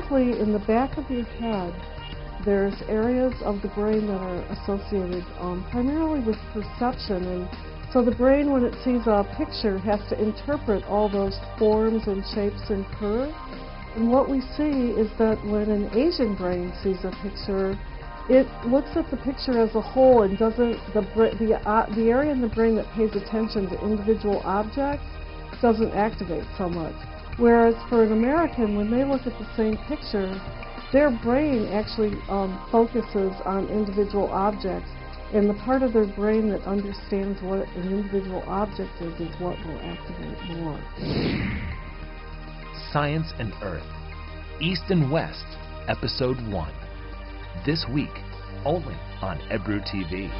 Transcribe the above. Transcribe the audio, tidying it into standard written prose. basically in the back of your head, there's areas of the brain that are associated primarily with perception. And so the brain, when it sees a picture, has to interpret all those forms and shapes and curves. And what we see is that when an Asian brain sees a picture, it looks at the picture as a whole and doesn't, the area in the brain that pays attention to individual objects doesn't activate so much. Whereas for an American, when they look at the same picture, their brain actually focuses on individual objects, and the part of their brain that understands what an individual object is what will activate more. Science and Earth, East and West, Episode 1. This week, only on Ebru TV.